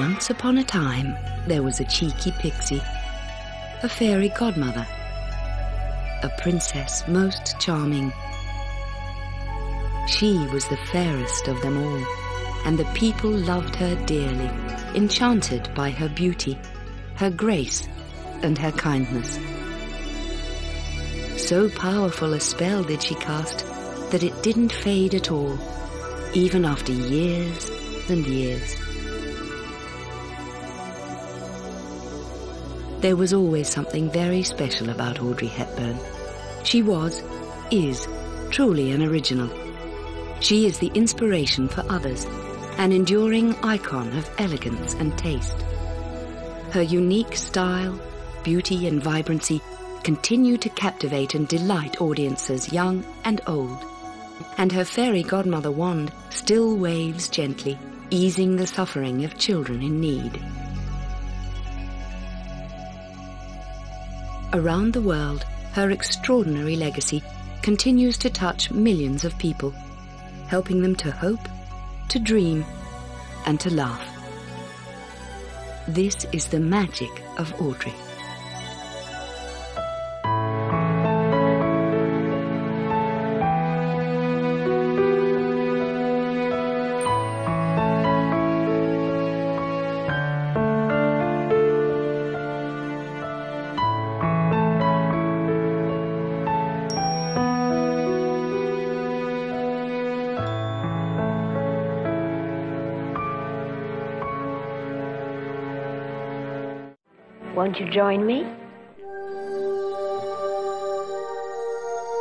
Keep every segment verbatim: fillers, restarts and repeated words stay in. Once upon a time, there was a cheeky pixie, a fairy godmother, a princess most charming. She was the fairest of them all, and the people loved her dearly, enchanted by her beauty, her grace, and her kindness. So powerful a spell did she cast that it didn't fade at all, even after years and years. There was always something very special about Audrey Hepburn. She was, is, truly an original. She is the inspiration for others, an enduring icon of elegance and taste. Her unique style, beauty and vibrancy continue to captivate and delight audiences young and old. And her fairy godmother wand still waves gently, easing the suffering of children in need. Around the world, her extraordinary legacy continues to touch millions of people, helping them to hope, to dream, and to laugh. This is the magic of Audrey. Won't you join me?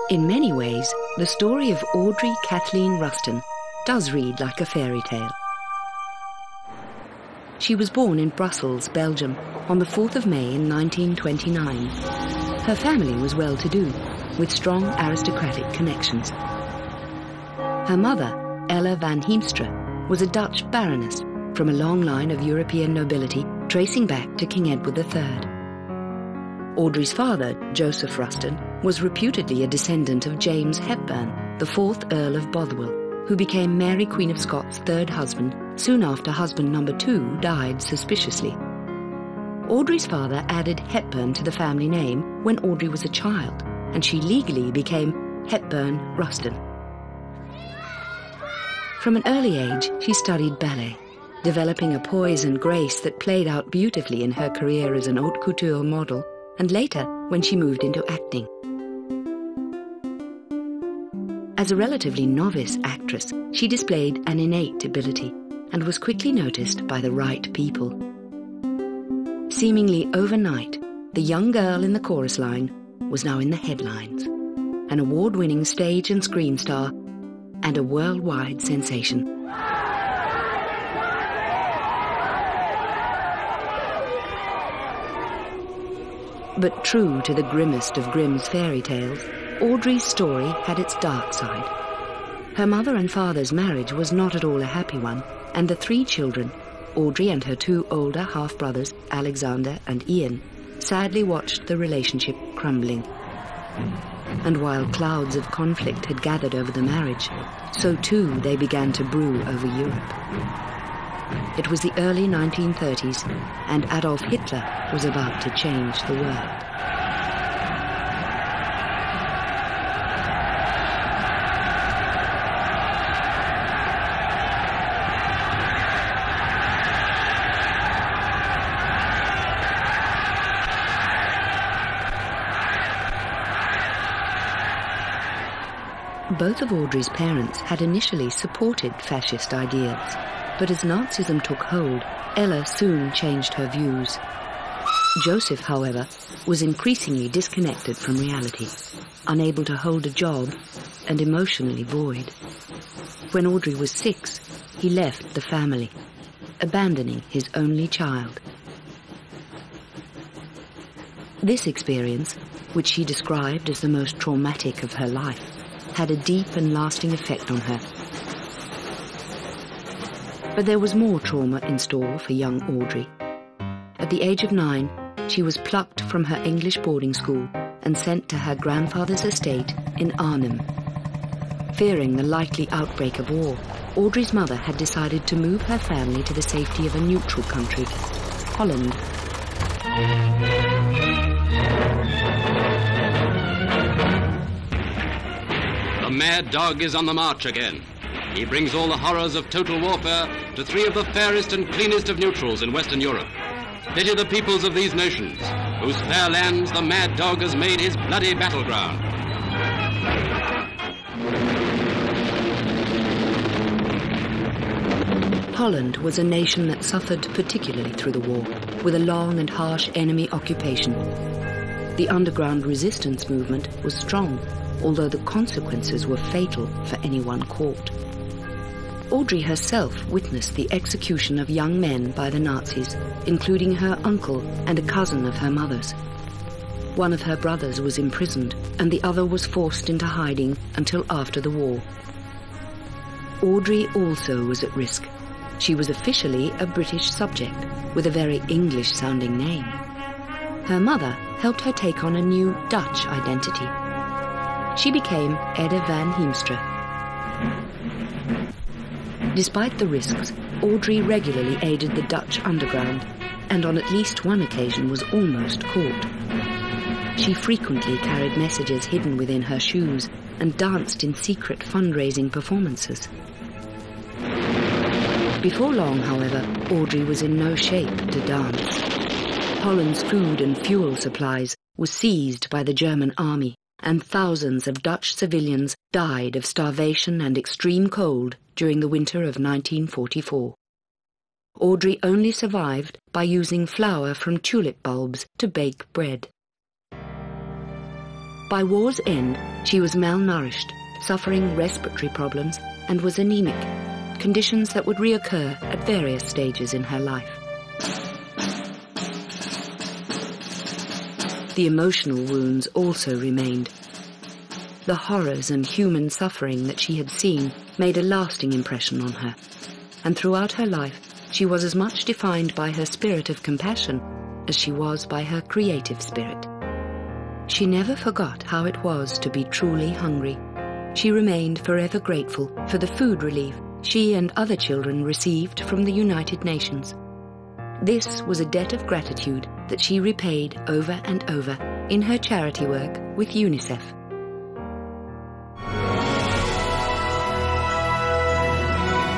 In many ways, the story of Audrey Kathleen Ruston does read like a fairy tale. She was born in Brussels, Belgium, on the fourth of May in nineteen twenty-nine. Her family was well-to-do, with strong aristocratic connections. Her mother, Ella van Heemstra, was a Dutch baroness from a long line of European nobility tracing back to King Edward the Third. Audrey's father, Joseph Ruston, was reputedly a descendant of James Hepburn, the fourth Earl of Bothwell, who became Mary Queen of Scots' third husband soon after husband number two died suspiciously. Audrey's father added Hepburn to the family name when Audrey was a child, and she legally became Hepburn Ruston. From an early age, she studied ballet, developing a poise and grace that played out beautifully in her career as an haute couture model, and later when she moved into acting. As a relatively novice actress, she displayed an innate ability and was quickly noticed by the right people. Seemingly overnight, the young girl in the chorus line was now in the headlines, an award-winning stage and screen star, and a worldwide sensation. But true to the grimmest of Grimm's fairy tales, Audrey's story had its dark side. Her mother and father's marriage was not at all a happy one, and the three children, Audrey and her two older half-brothers, Alexander and Ian, sadly watched the relationship crumbling. And while clouds of conflict had gathered over the marriage, so too they began to brew over Europe. It was the early nineteen thirties, and Adolf Hitler was about to change the world. Both of Audrey's parents had initially supported fascist ideas, but as Nazism took hold, Ella soon changed her views. Joseph, however, was increasingly disconnected from reality, unable to hold a job and emotionally void. When Audrey was six, he left the family, abandoning his only child. This experience, which she described as the most traumatic of her life, had a deep and lasting effect on her. But there was more trauma in store for young Audrey. At the age of nine, she was plucked from her English boarding school and sent to her grandfather's estate in Arnhem. Fearing the likely outbreak of war, Audrey's mother had decided to move her family to the safety of a neutral country, Holland. The mad dog is on the march again. He brings all the horrors of total warfare to three of the fairest and cleanest of neutrals in Western Europe. Pity the peoples of these nations, whose fair lands the mad dog has made his bloody battleground. Holland was a nation that suffered particularly through the war, with a long and harsh enemy occupation. The underground resistance movement was strong, although the consequences were fatal for anyone caught. Audrey herself witnessed the execution of young men by the Nazis, including her uncle and a cousin of her mother's. One of her brothers was imprisoned, and the other was forced into hiding until after the war. Audrey also was at risk. She was officially a British subject, with a very English-sounding name. Her mother helped her take on a new Dutch identity. She became Eda van Heemstra. Despite the risks, Audrey regularly aided the Dutch underground, and on at least one occasion was almost caught. She frequently carried messages hidden within her shoes and danced in secret fundraising performances. Before long, however, Audrey was in no shape to dance. Holland's food and fuel supplies were seized by the German army, and thousands of Dutch civilians died of starvation and extreme cold during the winter of nineteen forty-four. Audrey only survived by using flour from tulip bulbs to bake bread. By war's end, she was malnourished, suffering respiratory problems, and was anemic, conditions that would reoccur at various stages in her life. The emotional wounds also remained. The horrors and human suffering that she had seen made a lasting impression on her, and throughout her life she was as much defined by her spirit of compassion as she was by her creative spirit. She never forgot how it was to be truly hungry. She remained forever grateful for the food relief she and other children received from the United Nations. This was a debt of gratitude that she repaid over and over in her charity work with UNICEF.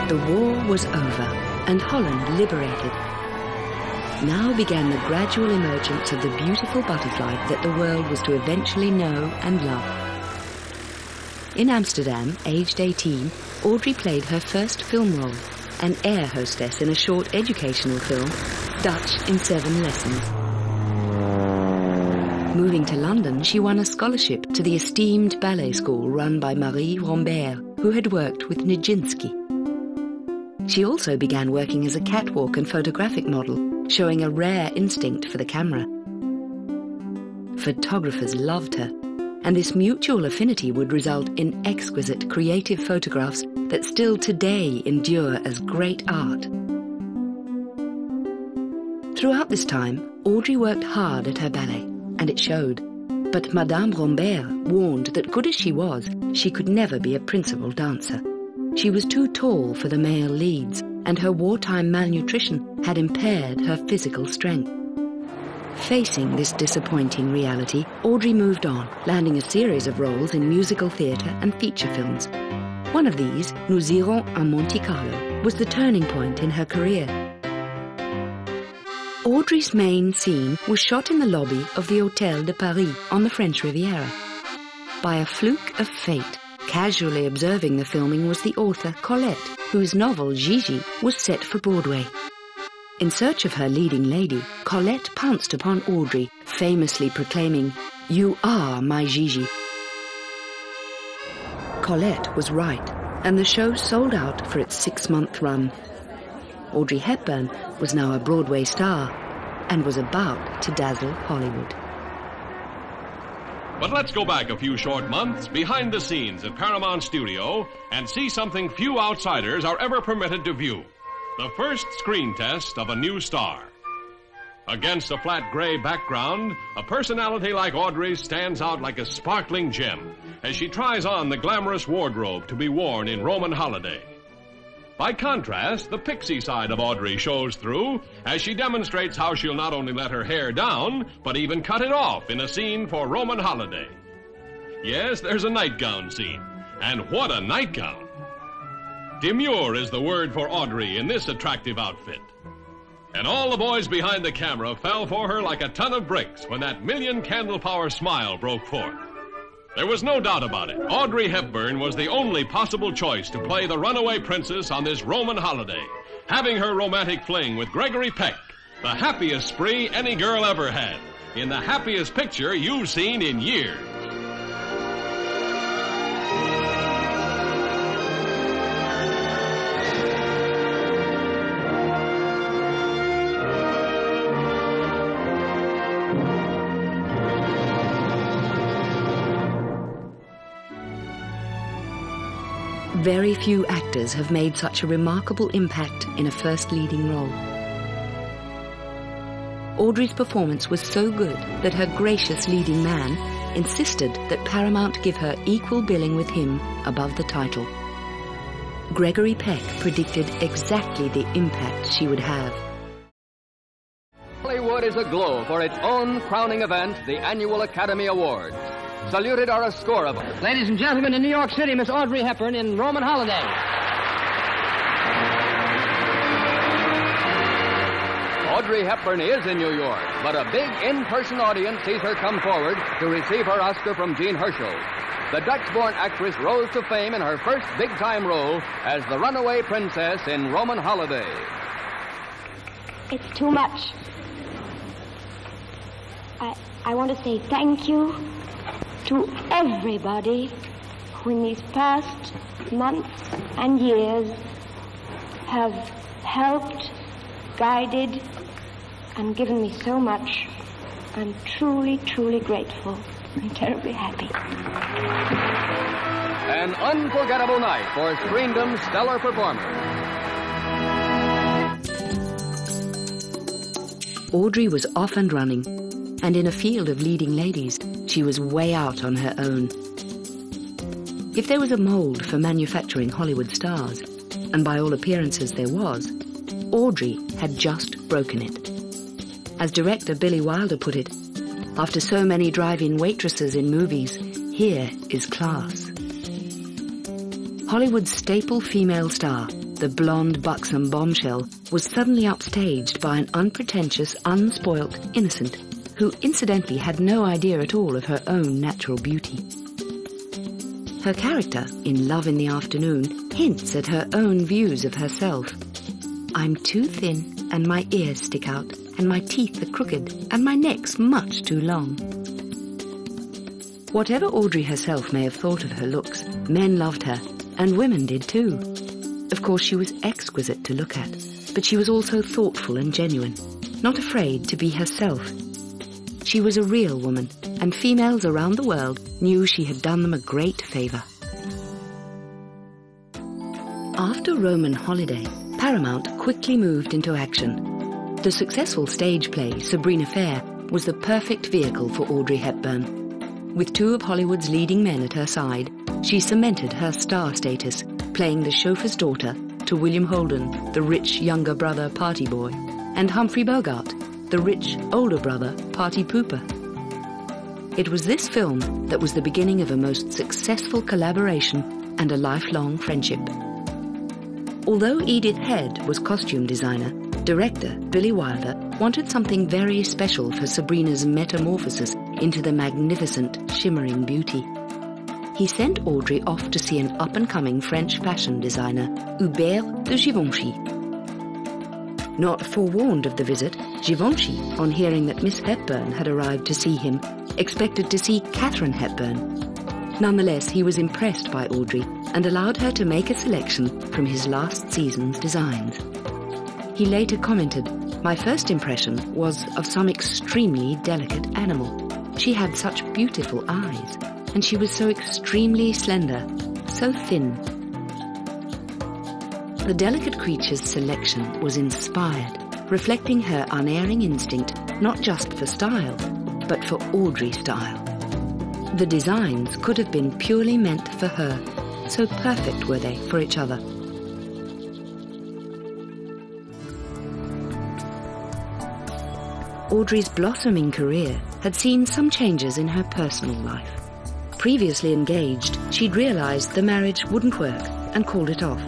The war was over and Holland liberated. Now began the gradual emergence of the beautiful butterfly that the world was to eventually know and love. In Amsterdam, aged eighteen, Audrey played her first film role, an air hostess in a short educational film, Dutch in Seven Lessons. Moving to London, she won a scholarship to the esteemed ballet school run by Marie Rambert, who had worked with Nijinsky. She also began working as a catwalk and photographic model, showing a rare instinct for the camera. Photographers loved her, and this mutual affinity would result in exquisite creative photographs that still today endure as great art. Throughout this time, Audrey worked hard at her ballet, and it showed. But Madame Rambert warned that, good as she was, she could never be a principal dancer. She was too tall for the male leads, and her wartime malnutrition had impaired her physical strength. Facing this disappointing reality, Audrey moved on, landing a series of roles in musical theatre and feature films. One of these, Nous irons à Monte Carlo, was the turning point in her career. Audrey's main scene was shot in the lobby of the Hôtel de Paris on the French Riviera. By a fluke of fate, casually observing the filming was the author Colette, whose novel Gigi was set for Broadway. In search of her leading lady, Colette pounced upon Audrey, famously proclaiming, "You are my Gigi." Colette was right, and the show sold out for its six-month run. Audrey Hepburn was now a Broadway star and was about to dazzle Hollywood. But let's go back a few short months behind the scenes at Paramount Studio and see something few outsiders are ever permitted to view. The first screen test of a new star. Against a flat gray background, a personality like Audrey stands out like a sparkling gem as she tries on the glamorous wardrobe to be worn in Roman Holiday. By contrast, the pixie side of Audrey shows through as she demonstrates how she'll not only let her hair down, but even cut it off in a scene for Roman Holiday. Yes, there's a nightgown scene, and what a nightgown! Demure is the word for Audrey in this attractive outfit. And all the boys behind the camera fell for her like a ton of bricks when that million candle power smile broke forth. There was no doubt about it. Audrey Hepburn was the only possible choice to play the runaway princess on this Roman Holiday, having her romantic fling with Gregory Peck, the happiest spree any girl ever had, in the happiest picture you've seen in years. Very few actors have made such a remarkable impact in a first leading role. Audrey's performance was so good that her gracious leading man insisted that Paramount give her equal billing with him above the title. Gregory Peck predicted exactly the impact she would have. Hollywood is aglow for its own crowning event, the annual Academy Awards. Saluted are a score of us. Ladies and gentlemen, in New York City, Miss Audrey Hepburn in Roman Holiday. Audrey Hepburn is in New York, but a big in-person audience sees her come forward to receive her Oscar from Gene Herschel. The Dutch-born actress rose to fame in her first big-time role as the runaway princess in Roman Holiday. It's too much. I, I want to say thank you to everybody who in these past months and years have helped, guided, and given me so much. I'm truly, truly grateful and terribly happy. An unforgettable night for screendom's stellar performers. Audrey was off and running, and in a field of leading ladies, she was way out on her own. If there was a mold for manufacturing Hollywood stars, and by all appearances there was, Audrey had just broken it. As director Billy Wilder put it, after so many drive-in waitresses in movies, here is class. Hollywood's staple female star, the blonde, buxom bombshell, was suddenly upstaged by an unpretentious, unspoilt innocent, who incidentally had no idea at all of her own natural beauty. Her character, in Love in the Afternoon, hints at her own views of herself. I'm too thin, and my ears stick out, and my teeth are crooked, and my neck's much too long. Whatever Audrey herself may have thought of her looks, men loved her, and women did too. Of course, she was exquisite to look at, but she was also thoughtful and genuine, not afraid to be herself. She was a real woman, and females around the world knew she had done them a great favor. After Roman Holiday, Paramount quickly moved into action. The successful stage play, Sabrina Fair, was the perfect vehicle for Audrey Hepburn. With two of Hollywood's leading men at her side, she cemented her star status, playing the chauffeur's daughter to William Holden, the rich younger brother party boy, and Humphrey Bogart, the rich older brother party pooper. It was this film that was the beginning of a most successful collaboration and a lifelong friendship. Although Edith Head was costume designer, director Billy Wilder wanted something very special for Sabrina's metamorphosis into the magnificent, shimmering beauty. He sent Audrey off to see an up-and-coming French fashion designer, Hubert de Givenchy. Not forewarned of the visit, Givenchy, on hearing that Miss Hepburn had arrived to see him, expected to see Catherine Hepburn. Nonetheless, he was impressed by Audrey and allowed her to make a selection from his last season's designs. He later commented, "My first impression was of some extremely delicate animal. She had such beautiful eyes, and she was so extremely slender, so thin." The delicate creature's selection was inspired, reflecting her unerring instinct not just for style, but for Audrey style. The designs could have been purely meant for her, so perfect were they for each other. Audrey's blossoming career had seen some changes in her personal life. Previously engaged, she'd realized the marriage wouldn't work and called it off.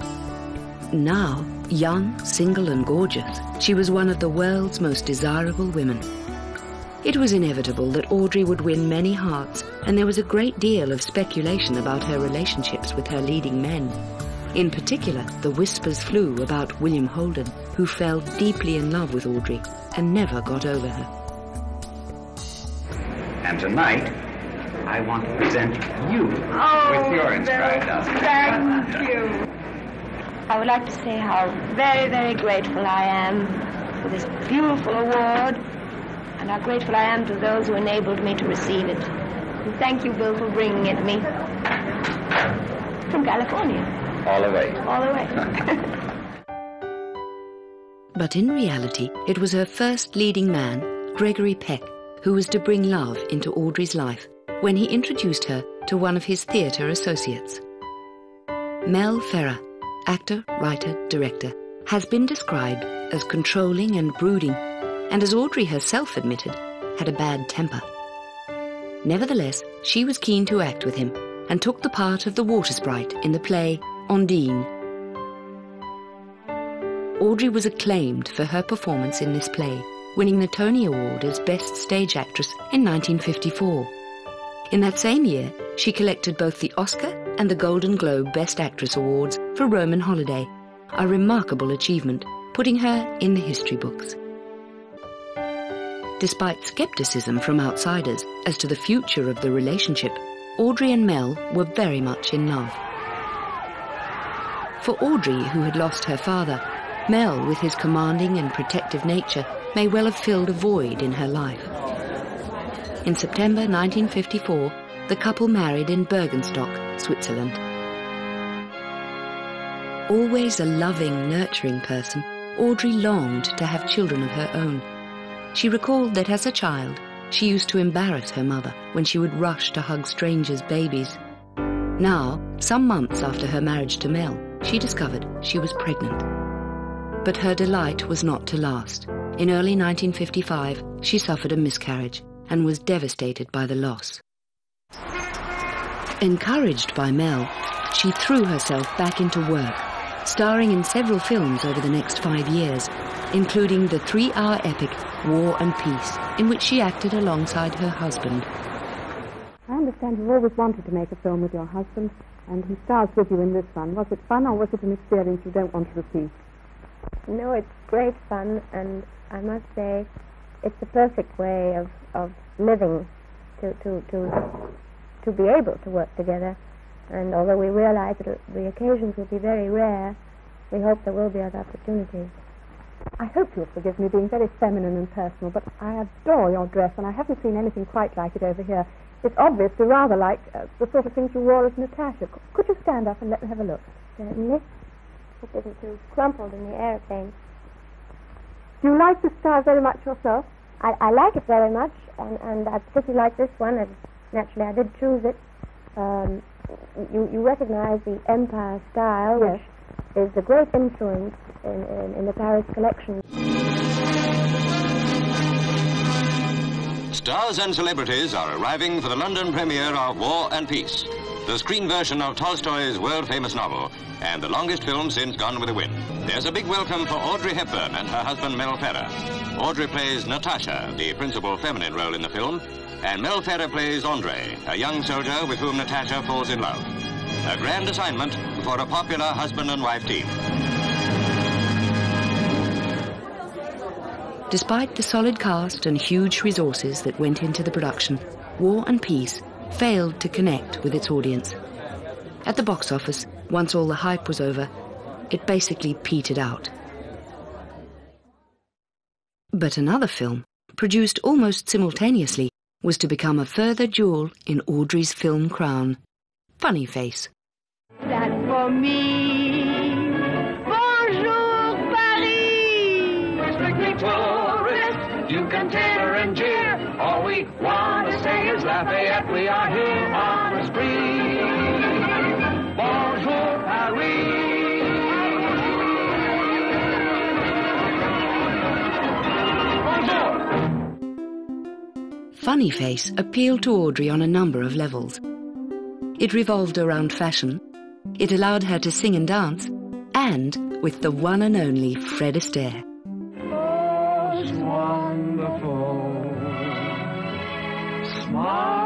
Now, young, single and gorgeous, she was one of the world's most desirable women. It was inevitable that Audrey would win many hearts, and there was a great deal of speculation about her relationships with her leading men. In particular, the whispers flew about William Holden, who fell deeply in love with Audrey and never got over her. And tonight, I want to present you oh, with your inscribed dozen. Thank you. I would like to say how very, very grateful I am for this beautiful award, and how grateful I am to those who enabled me to receive it. And thank you, Bill, for bringing it me. From California. All the way. All the way. But in reality, it was her first leading man, Gregory Peck, who was to bring love into Audrey's life when he introduced her to one of his theatre associates. Mel Ferrer, actor, writer, director, has been described as controlling and brooding, and as Audrey herself admitted, had a bad temper. Nevertheless, she was keen to act with him and took the part of the water sprite in the play Ondine. Audrey was acclaimed for her performance in this play, winning the Tony Award as Best Stage Actress in nineteen fifty-four. In that same year, she collected both the Oscar and the Golden Globe Best Actress Awards for Roman Holiday, a remarkable achievement, putting her in the history books. Despite skepticism from outsiders as to the future of the relationship, Audrey and Mel were very much in love. For Audrey, who had lost her father, Mel, with his commanding and protective nature, may well have filled a void in her life. In September nineteen fifty-four, the couple married in Bergenstock, Switzerland. Always a loving, nurturing person, Audrey longed to have children of her own. She recalled that as a child, she used to embarrass her mother when she would rush to hug strangers' babies. Now, some months after her marriage to Mel, she discovered she was pregnant. But her delight was not to last. In early nineteen fifty-five, she suffered a miscarriage and was devastated by the loss. Encouraged by Mel, she threw herself back into work, starring in several films over the next five years, including the three-hour epic War and Peace, in which she acted alongside her husband. I understand you've always wanted to make a film with your husband, and he stars with you in this one. Was it fun, or was it an experience you don't want to repeat? No, it's great fun, and I must say it's the perfect way of, of living, to, to, to, to be able to work together. And although we realize that the occasions will be very rare, we hope there will be other opportunities. I hope you'll forgive me being very feminine and personal, but I adore your dress, and I haven't seen anything quite like it over here. It's obvious you rather like uh, the sort of things you wore as Natasha. Could you stand up and let me have a look? Certainly. It didn't feel crumpled in the aeroplane. Do you like this style very much yourself? I, I like it very much, and, and I particularly like this one, and naturally I did choose it. Um, You, you recognize the Empire style, yes, which is a great influence in, in, in the Paris collection. Stars and celebrities are arriving for the London premiere of War and Peace, the screen version of Tolstoy's world-famous novel, and the longest film since Gone with the Wind. There's a big welcome for Audrey Hepburn and her husband Mel Ferrer. Audrey plays Natasha, the principal feminine role in the film, and Mel Ferrer plays Andre, a young soldier with whom Natasha falls in love. A grand assignment for a popular husband and wife team. Despite the solid cast and huge resources that went into the production, War and Peace failed to connect with its audience. At the box office, once all the hype was over, it basically petered out. But another film, produced almost simultaneously, was to become a further jewel in Audrey's film crown, Funny Face. That for me, bonjour Paris! We're strictly tourists, you can tailor and jeer. All we want to say is Lafayette, we are here on the spree. Bonjour Paris! Funny Face appealed to Audrey on a number of levels. It revolved around fashion, it allowed her to sing and dance, and with the one and only Fred Astaire. It's wonderful, it's marvelous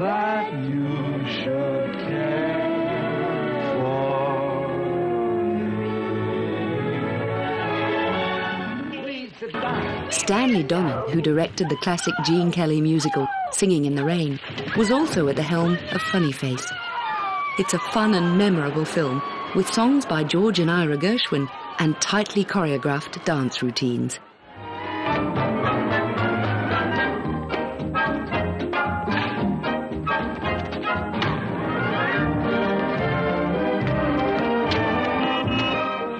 that you should care for me. Please sit down. Stanley Donen, who directed the classic Gene Kelly musical Singing in the Rain, was also at the helm of Funny Face. It's a fun and memorable film, with songs by George and Ira Gershwin and tightly choreographed dance routines.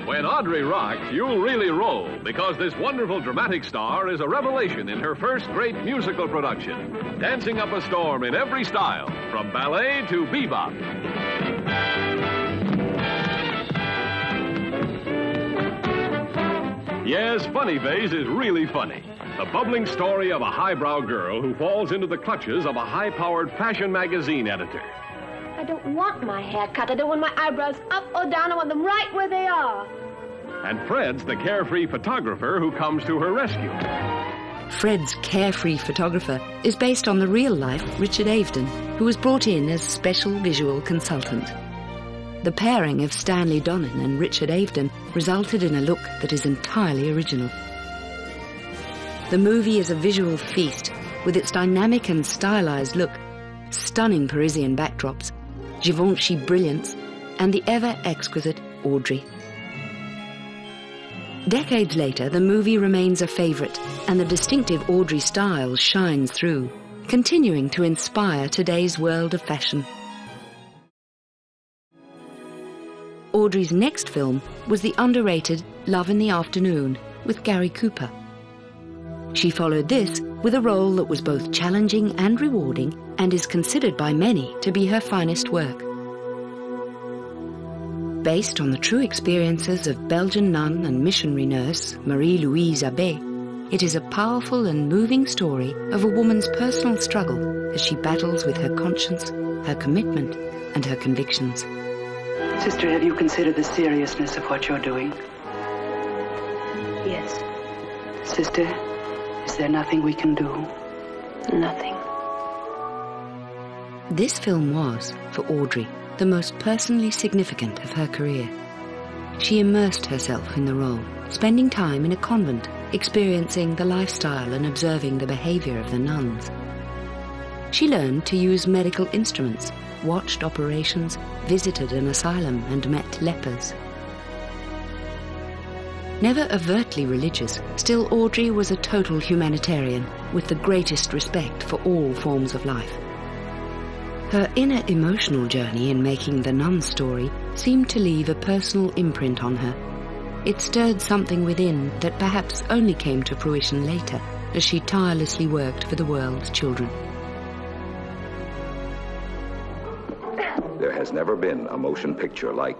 When Audrey rocks, you really roll, because this wonderful dramatic star is a revelation in her first great musical production, dancing up a storm in every style, from ballet to bebop. Yes, Funny Face is really funny. The bubbling story of a highbrow girl who falls into the clutches of a high-powered fashion magazine editor. I don't want my hair cut. I don't want my eyebrows up or down. I want them right where they are. And Fred's the carefree photographer who comes to her rescue. Fred's carefree photographer is based on the real-life Richard Avedon, who was brought in as special visual consultant. The pairing of Stanley Donen and Richard Avedon resulted in a look that is entirely original. The movie is a visual feast, with its dynamic and stylized look, stunning Parisian backdrops, Givenchy brilliance, and the ever-exquisite Audrey. Decades later, the movie remains a favorite, and the distinctive Audrey style shines through, continuing to inspire today's world of fashion. Audrey's next film was the underrated Love in the Afternoon with Gary Cooper. She followed this with a role that was both challenging and rewarding and is considered by many to be her finest work. Based on the true experiences of Belgian nun and missionary nurse Marie-Louise Abbé, it is a powerful and moving story of a woman's personal struggle as she battles with her conscience, her commitment, and her convictions. Sister, have you considered the seriousness of what you're doing? Yes. Sister, is there nothing we can do? Nothing. This film was, for Audrey, the most personally significant of her career. She immersed herself in the role, spending time in a convent, experiencing the lifestyle and observing the behavior of the nuns. She learned to use medical instruments, watched operations, visited an asylum and met lepers. Never overtly religious, still Audrey was a total humanitarian with the greatest respect for all forms of life. Her inner emotional journey in making The Nun's Story seemed to leave a personal imprint on her. It stirred something within that perhaps only came to fruition later as she tirelessly worked for the world's children. There has never been a motion picture like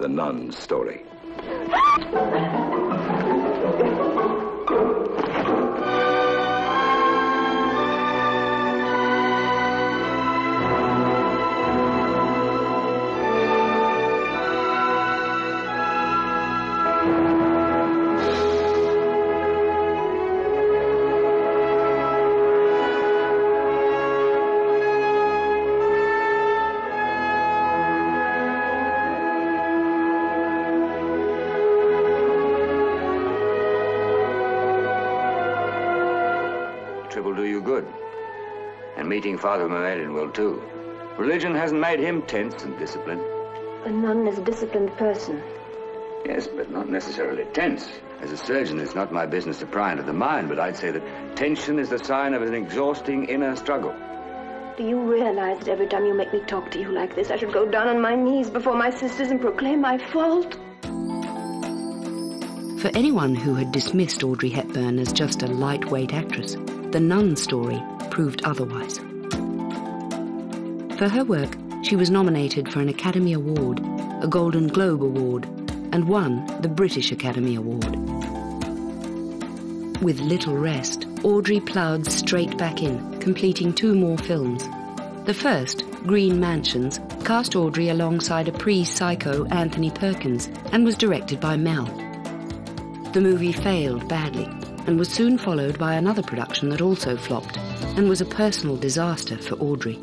The Nun's Story. Meeting Father Mamedin will too. Religion hasn't made him tense and disciplined. A nun is a disciplined person. Yes, but not necessarily tense. As a surgeon, it's not my business to pry into the mind, but I'd say that tension is the sign of an exhausting inner struggle. Do you realize that every time you make me talk to you like this, I should go down on my knees before my sisters and proclaim my fault? For anyone who had dismissed Audrey Hepburn as just a lightweight actress, The Nun's Story proved otherwise. For her work, she was nominated for an Academy Award, a Golden Globe Award, and won the British Academy Award. With little rest, Audrey ploughed straight back in, completing two more films. The first, Green Mansions, cast Audrey alongside a pre-psycho Anthony Perkins and was directed by Mel. The movie failed badly and was soon followed by another production that also flopped and was a personal disaster for Audrey.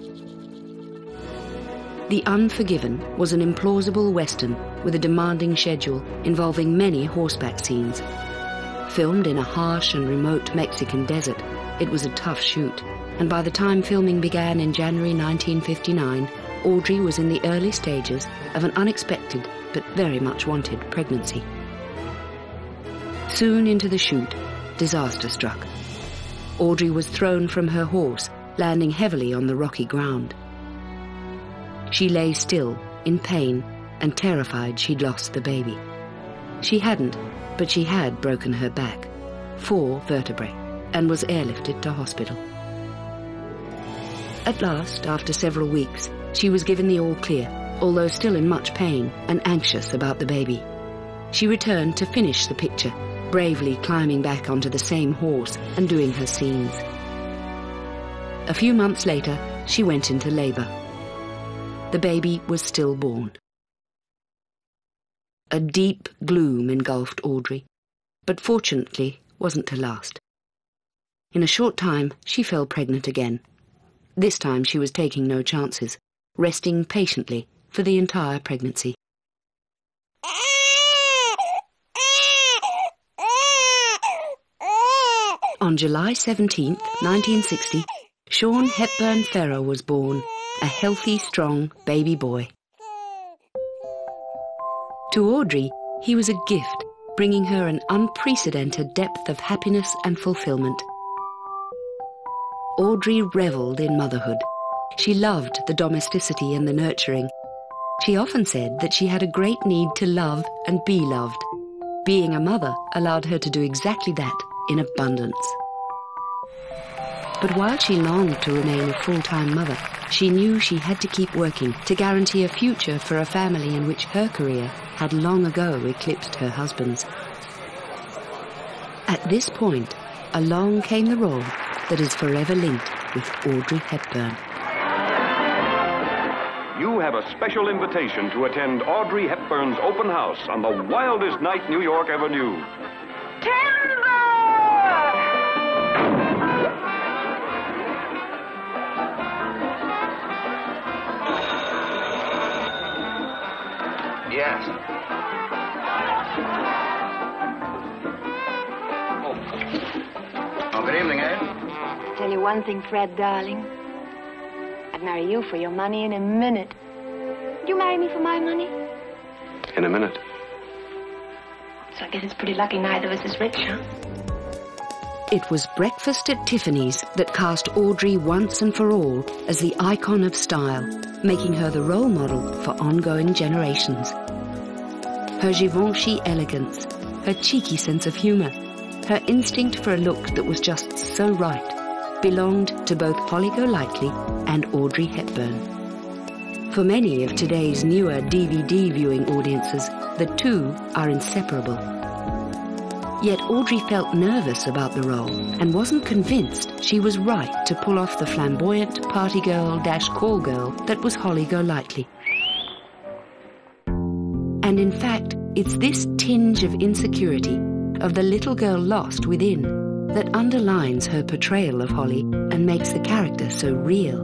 The Unforgiven was an implausible western with a demanding schedule involving many horseback scenes. Filmed in a harsh and remote Mexican desert, it was a tough shoot, and by the time filming began in January nineteen fifty-nine, Audrey was in the early stages of an unexpected but very much wanted pregnancy. Soon into the shoot, disaster struck. Audrey was thrown from her horse, landing heavily on the rocky ground. She lay still, in pain, and terrified she'd lost the baby. She hadn't, but she had broken her back, four vertebrae, and was airlifted to hospital. At last, after several weeks, she was given the all-clear, although still in much pain and anxious about the baby. She returned to finish the picture, bravely climbing back onto the same horse and doing her scenes. A few months later, she went into labour. The baby was stillborn. A deep gloom engulfed Audrey, but fortunately wasn't to last. In a short time, she fell pregnant again. This time she was taking no chances, resting patiently for the entire pregnancy. On July seventeenth, nineteen sixty, Sean Hepburn Ferrer was born, a healthy, strong baby boy. To Audrey, he was a gift, bringing her an unprecedented depth of happiness and fulfillment. Audrey revelled in motherhood. She loved the domesticity and the nurturing. She often said that she had a great need to love and be loved. Being a mother allowed her to do exactly that in abundance. But while she longed to remain a full-time mother, she knew she had to keep working to guarantee a future for a family in which her career had long ago eclipsed her husband's. At this point, along came the role that is forever linked with Audrey Hepburn. You have a special invitation to attend Audrey Hepburn's open house on the wildest night New York ever knew. Timber! Yes. Good evening, Ed. I'll tell you one thing, Fred, darling. I'd marry you for your money in a minute. Would you marry me for my money? In a minute. So I guess it's pretty lucky neither of us is rich, huh? It was Breakfast at Tiffany's that cast Audrey once and for all as the icon of style, making her the role model for ongoing generations. Her Givenchy elegance, her cheeky sense of humour, her instinct for a look that was just so right belonged to both Holly Golightly and Audrey Hepburn. For many of today's newer D V D viewing audiences, the two are inseparable. Yet Audrey felt nervous about the role and wasn't convinced she was right to pull off the flamboyant party girl dash call girl that was Holly Golightly. And in fact, it's this tinge of insecurity of the little girl lost within that underlines her portrayal of Holly and makes the character so real.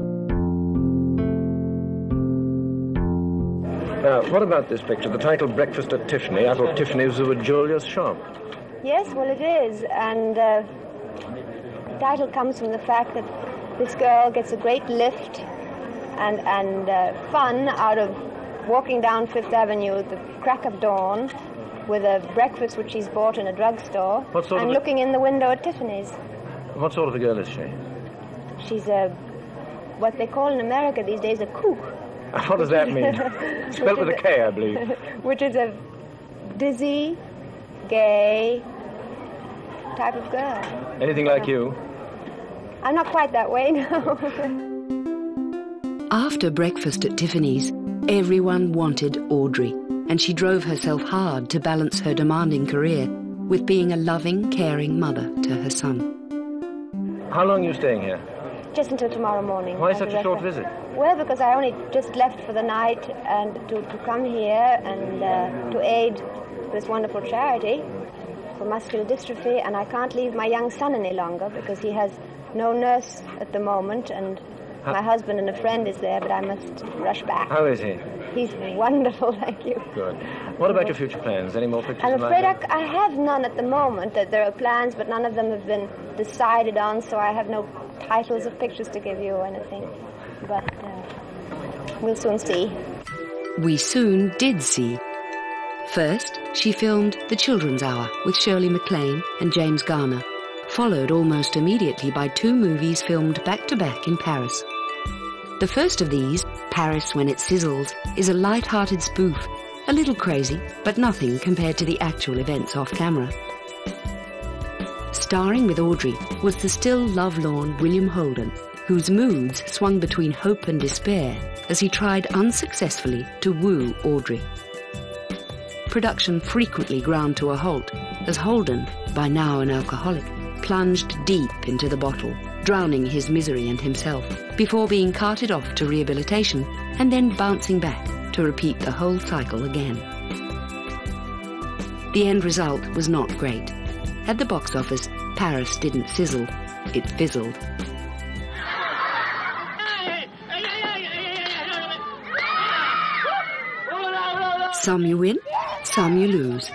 Now, what about this picture? The title, Breakfast at Tiffany. I thought Tiffany's was with Julia's shop. Yes, well, it is. And uh, the title comes from the fact that this girl gets a great lift and, and uh, fun out of walking down Fifth Avenue at the crack of dawn with a breakfast which she's bought in a drugstore and looking in the window at Tiffany's. What sort of a girl is she? She's a, what they call in America these days, a kook. What does that mean? Spelled with a K, I believe. Which is a dizzy, gay type of girl. Anything like you? I'm not quite that way, no. After Breakfast at Tiffany's, everyone wanted Audrey, and she drove herself hard to balance her demanding career with being a loving, caring mother to her son. How long are you staying here? Just until tomorrow morning. Why such a short visit? Well, because I only just left for the night and to, to come here and uh, to aid this wonderful charity for muscular dystrophy, and I can't leave my young son any longer because he has no nurse at the moment, and huh? my husband and a friend is there, but I must rush back. How is he? He's wonderful, thank you. Good. What about your future plans? Any more pictures? I'm afraid I, I have none at the moment. There are plans, but none of them have been decided on, so I have no titles of pictures to give you or anything. But uh, we'll soon see. We soon did see. First, she filmed The Children's Hour with Shirley MacLaine and James Garner, followed almost immediately by two movies filmed back-to-back in Paris. The first of these, Paris When It Sizzles, is a light-hearted spoof, a little crazy, but nothing compared to the actual events off-camera. Starring with Audrey was the still lovelorn William Holden, whose moods swung between hope and despair as he tried unsuccessfully to woo Audrey. Production frequently ground to a halt as Holden, by now an alcoholic, plunged deep into the bottle, drowning his misery and himself, before being carted off to rehabilitation and then bouncing back to repeat the whole cycle again. The end result was not great. At the box office, Paris didn't sizzle, it fizzled. Some you win, some you lose.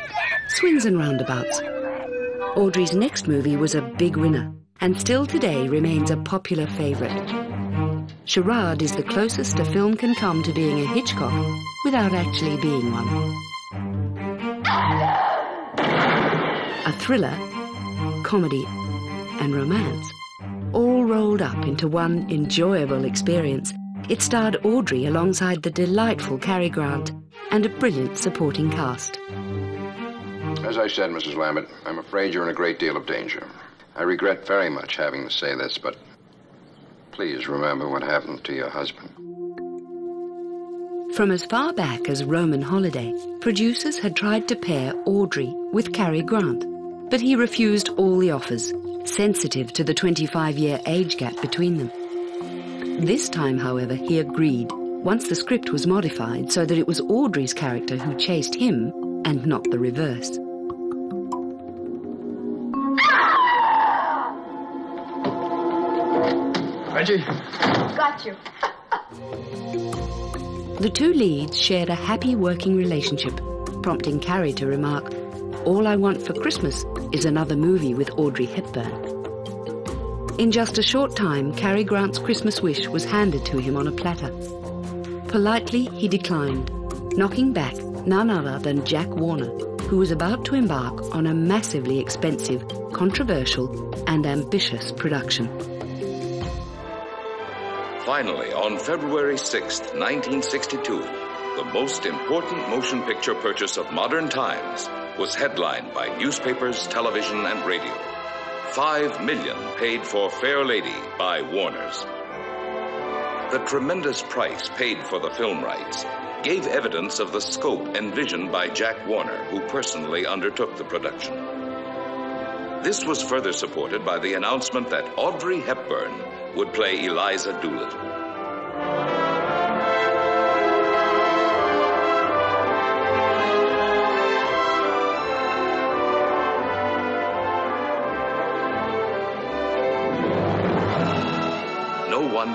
Swings and roundabouts. Audrey's next movie was a big winner, and still today remains a popular favourite. Charade is the closest a film can come to being a Hitchcock without actually being one. A thriller, comedy and romance, all rolled up into one enjoyable experience. It starred Audrey alongside the delightful Cary Grant and a brilliant supporting cast. As I said, Missus Lambert, I'm afraid you're in a great deal of danger. I regret very much having to say this, but please remember what happened to your husband. From as far back as Roman Holiday, producers had tried to pair Audrey with Cary Grant, but he refused all the offers, sensitive to the twenty-five-year age gap between them. This time, however, he agreed, once the script was modified so that it was Audrey's character who chased him and not the reverse. Reggie? Got you. The two leads shared a happy working relationship, prompting Cary to remark, "All I want for Christmas is another movie with Audrey Hepburn." In just a short time, Cary Grant's Christmas wish was handed to him on a platter. Politely, he declined, knocking back none other than Jack Warner, who was about to embark on a massively expensive, controversial, and ambitious production. Finally, on February sixth, nineteen sixty-two, the most important motion picture purchase of modern times was headlined by newspapers, television, and radio. Five million paid for Fair Lady by Warners. The tremendous price paid for the film rights gave evidence of the scope and vision by Jack Warner, who personally undertook the production. This was further supported by the announcement that Audrey Hepburn would play Eliza Doolittle.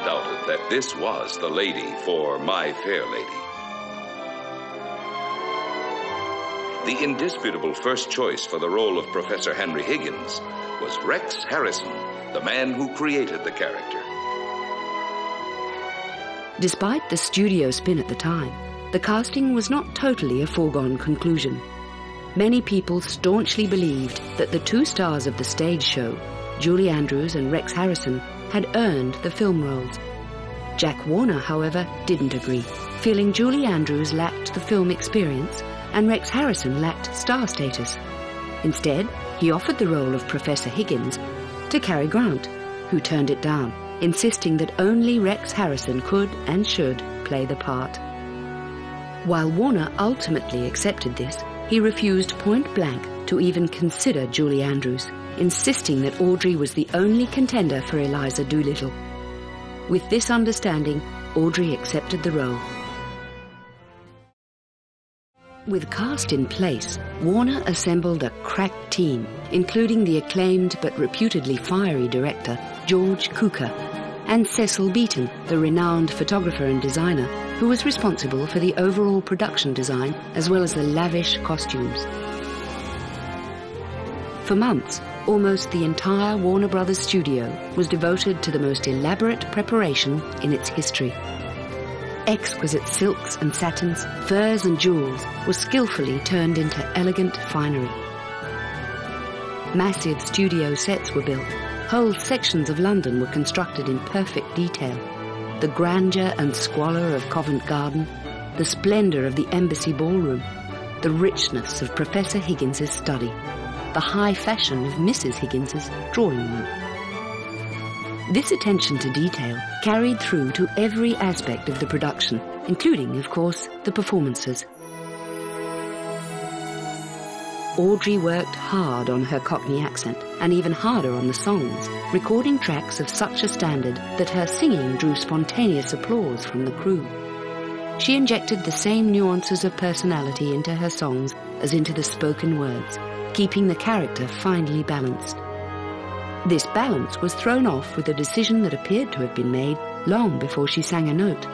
Doubted that this was the lady for My Fair Lady. The indisputable first choice for the role of Professor Henry Higgins was Rex Harrison, the man who created the character. Despite the studio spin at the time, the casting was not totally a foregone conclusion. Many people staunchly believed that the two stars of the stage show, Julie Andrews and Rex Harrison, had earned the film roles. Jack Warner, however, didn't agree, feeling Julie Andrews lacked the film experience and Rex Harrison lacked star status. Instead, he offered the role of Professor Higgins to Cary Grant, who turned it down, insisting that only Rex Harrison could and should play the part. While Warner ultimately accepted this, he refused point blank to even consider Julie Andrews, insisting that Audrey was the only contender for Eliza Doolittle. With this understanding, Audrey accepted the role. With cast in place, Warner assembled a crack team, including the acclaimed but reputedly fiery director, George Cukor, and Cecil Beaton, the renowned photographer and designer, who was responsible for the overall production design as well as the lavish costumes. For months, almost the entire Warner Brothers studio was devoted to the most elaborate preparation in its history. Exquisite silks and satins, furs and jewels were skillfully turned into elegant finery. Massive studio sets were built. Whole sections of London were constructed in perfect detail. The grandeur and squalor of Covent Garden, the splendour of the Embassy Ballroom, the richness of Professor Higgins's study, the high fashion of Missus Higgins's drawing room. This attention to detail carried through to every aspect of the production, including, of course, the performances. Audrey worked hard on her Cockney accent, and even harder on the songs, recording tracks of such a standard that her singing drew spontaneous applause from the crew. She injected the same nuances of personality into her songs as into the spoken words, keeping the character finely balanced. This balance was thrown off with a decision that appeared to have been made long before she sang a note.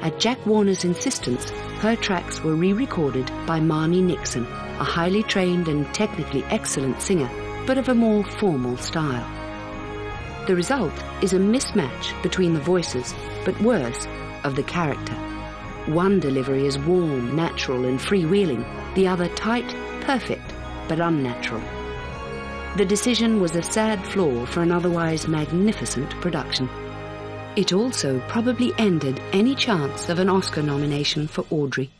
At Jack Warner's insistence, her tracks were re-recorded by Marnie Nixon, a highly trained and technically excellent singer, but of a more formal style. The result is a mismatch between the voices, but worse, of the character. One delivery is warm, natural and freewheeling, the other tight, perfect, but unnatural. The decision was a sad flaw for an otherwise magnificent production. It also probably ended any chance of an Oscar nomination for Audrey.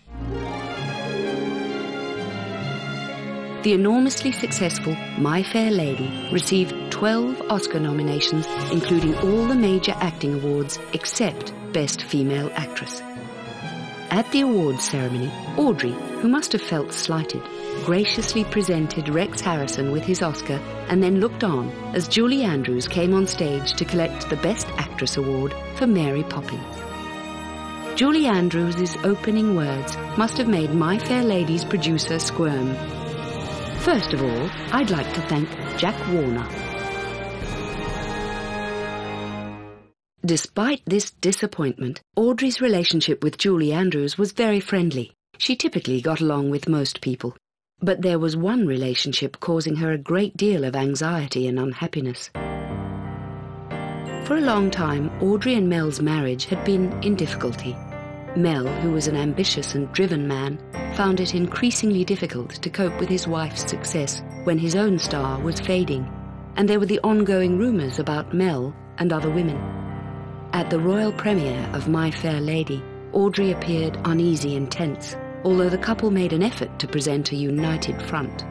The enormously successful My Fair Lady received twelve Oscar nominations, including all the major acting awards except Best Female Actress. At the awards ceremony, Audrey, who must have felt slighted, graciously presented Rex Harrison with his Oscar and then looked on as Julie Andrews came on stage to collect the Best Actress Award for Mary Poppins. Julie Andrews' opening words must have made My Fair Lady's producer squirm. First of all, I'd like to thank Jack Warner. Despite this disappointment, Audrey's relationship with Julie Andrews was very friendly. She typically got along with most people. But there was one relationship causing her a great deal of anxiety and unhappiness. For a long time, Audrey and Mel's marriage had been in difficulty. Mel, who was an ambitious and driven man, found it increasingly difficult to cope with his wife's success when his own star was fading, and there were the ongoing rumours about Mel and other women. At the royal premiere of My Fair Lady, Audrey appeared uneasy and tense, although the couple made an effort to present a united front.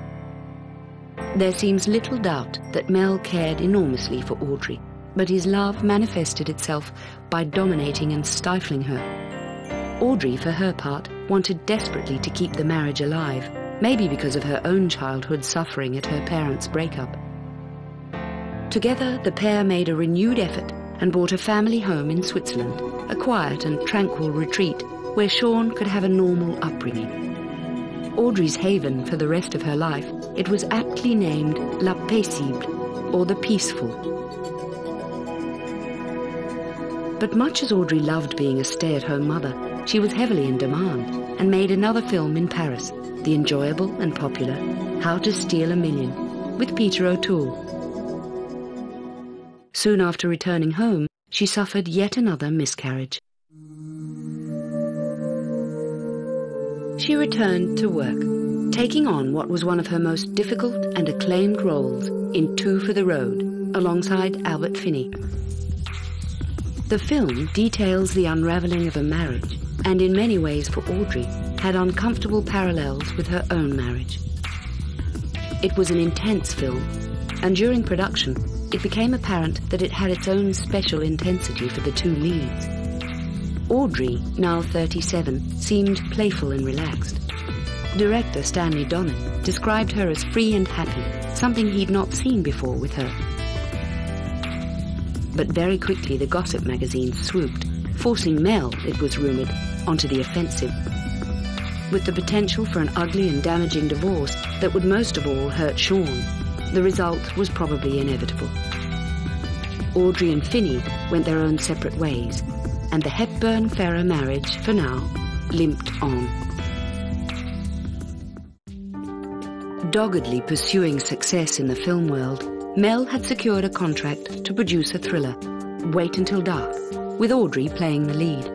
There seems little doubt that Mel cared enormously for Audrey, but his love manifested itself by dominating and stifling her. Audrey, for her part, wanted desperately to keep the marriage alive, maybe because of her own childhood suffering at her parents' breakup. Together, the pair made a renewed effort and bought a family home in Switzerland, a quiet and tranquil retreat where Sean could have a normal upbringing. Audrey's haven for the rest of her life, it was aptly named La Paisible, or the Peaceful. But much as Audrey loved being a stay-at-home mother, she was heavily in demand and made another film in Paris, the enjoyable and popular How to Steal a Million, with Peter O'Toole. Soon after returning home, she suffered yet another miscarriage. She returned to work, taking on what was one of her most difficult and acclaimed roles in Two for the Road, alongside Albert Finney. The film details the unravelling of a marriage, and in many ways for Audrey, had uncomfortable parallels with her own marriage. It was an intense film, and during production, it became apparent that it had its own special intensity for the two leads. Audrey, now thirty-seven, seemed playful and relaxed. Director Stanley Donen described her as free and happy, something he'd not seen before with her. But very quickly the gossip magazine swooped, forcing Mel, it was rumoured, onto the offensive, with the potential for an ugly and damaging divorce that would most of all hurt Sean. The result was probably inevitable. Audrey and Finney went their own separate ways, and the Hepburn-Ferrer marriage, for now, limped on. Doggedly pursuing success in the film world, Mel had secured a contract to produce a thriller, Wait Until Dark, with Audrey playing the lead.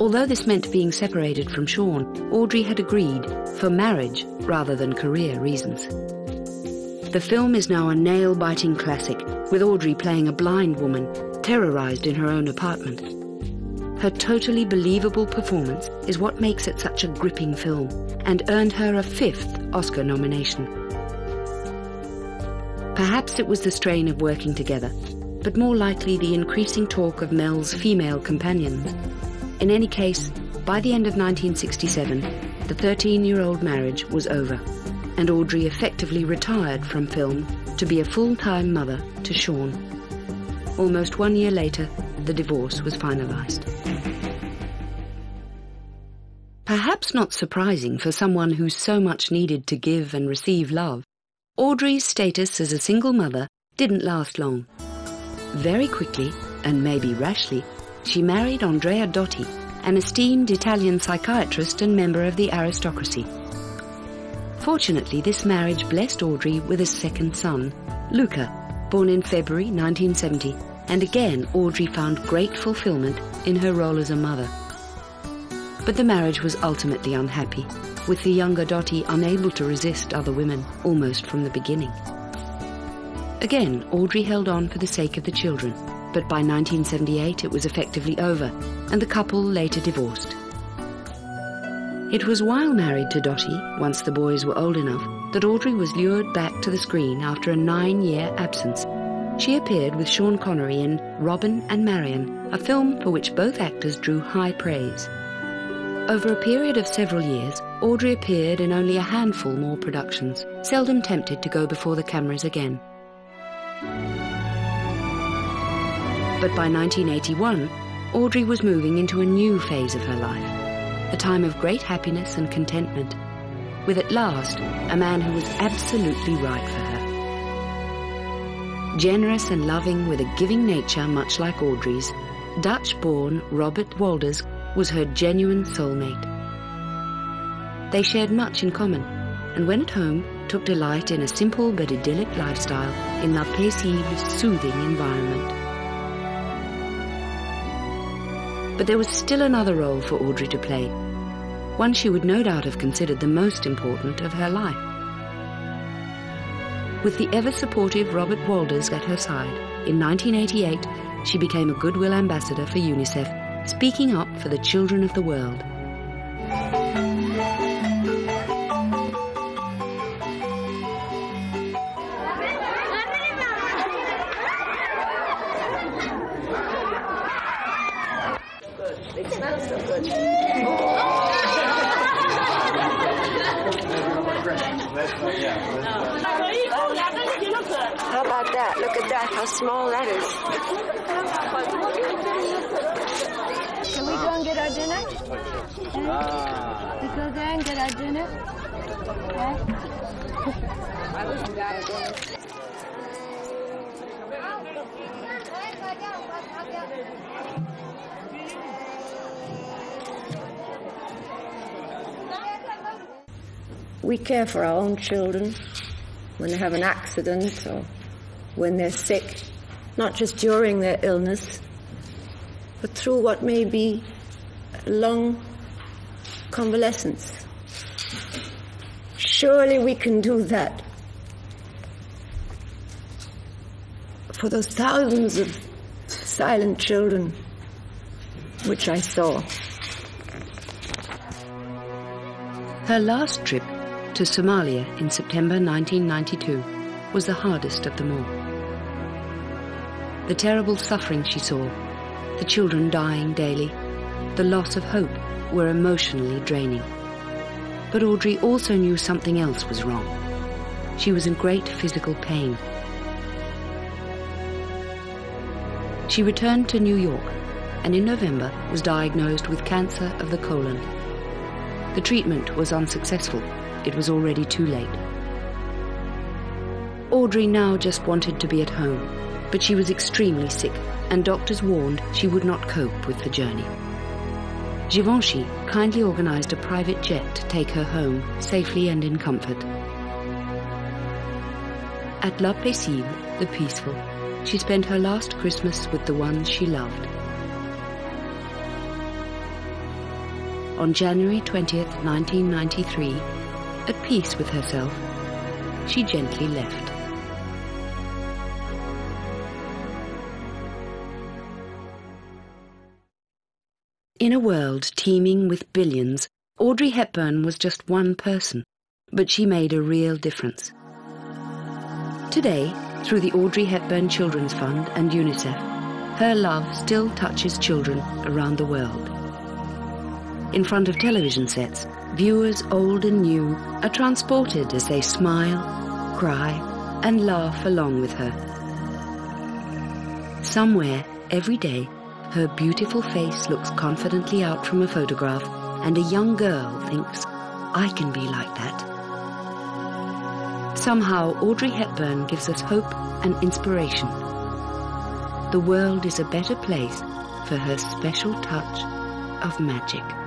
Although this meant being separated from Sean, Audrey had agreed, for marriage rather than career reasons. The film is now a nail-biting classic, with Audrey playing a blind woman, terrorised in her own apartment. Her totally believable performance is what makes it such a gripping film, and earned her a fifth Oscar nomination. Perhaps it was the strain of working together, but more likely the increasing talk of Mel's female companions. In any case, by the end of nineteen sixty-seven, the thirteen-year-old marriage was over, and Audrey effectively retired from film to be a full-time mother to Sean. Almost one year later, the divorce was finalised. Perhaps not surprising for someone who so much needed to give and receive love, Audrey's status as a single mother didn't last long. Very quickly, and maybe rashly, she married Andrea Dotti, an esteemed Italian psychiatrist and member of the aristocracy. Fortunately, this marriage blessed Audrey with a second son, Luca, born in February nineteen seventy, and again Audrey found great fulfilment in her role as a mother. But the marriage was ultimately unhappy, with the younger Dotti unable to resist other women almost from the beginning. Again, Audrey held on for the sake of the children, but by nineteen seventy-eight it was effectively over, and the couple later divorced. It was while married to Dotti, once the boys were old enough, that Audrey was lured back to the screen after a nine-year absence. She appeared with Sean Connery in Robin and Marion, a film for which both actors drew high praise. Over a period of several years, Audrey appeared in only a handful more productions, seldom tempted to go before the cameras again. But by nineteen eighty-one, Audrey was moving into a new phase of her life, a time of great happiness and contentment, with at last a man who was absolutely right for her. Generous and loving with a giving nature much like Audrey's, Dutch-born Robert Walders was her genuine soulmate. They shared much in common, and when at home, took delight in a simple but idyllic lifestyle in La Paisible, soothing environment. But there was still another role for Audrey to play, one she would no doubt have considered the most important of her life. With the ever-supportive Robert Walders at her side, in nineteen eighty-eight, she became a goodwill ambassador for UNICEF, speaking up for the children of the world. How about that? Look at that, how small that is. Can we go and get our dinner? Can we go there and get our dinner? Okay. We care for our own children when they have an accident or when they're sick, not just during their illness, but through what may be long convalescence. Surely we can do that for those thousands of silent children which I saw. Her last trip to Somalia in September nineteen ninety-two was the hardest of them all. The terrible suffering she saw, the children dying daily, the loss of hope were emotionally draining. But Audrey also knew something else was wrong. She was in great physical pain. She returned to New York, and in November was diagnosed with cancer of the colon. The treatment was unsuccessful. It was already too late. Audrey now just wanted to be at home, but she was extremely sick, and doctors warned she would not cope with the journey. Givenchy kindly organized a private jet to take her home safely and in comfort. At La Paisible, the peaceful, she spent her last Christmas with the ones she loved. On January twentieth, nineteen ninety-three, at peace with herself, she gently left. In a world teeming with billions, Audrey Hepburn was just one person, but she made a real difference. Today, through the Audrey Hepburn Children's Fund and UNICEF, her love still touches children around the world. In front of television sets, viewers old and new are transported as they smile, cry, and laugh along with her. Somewhere, every day, her beautiful face looks confidently out from a photograph, and a young girl thinks, I can be like that. Somehow, Audrey Hepburn gives us hope and inspiration. The world is a better place for her special touch of magic.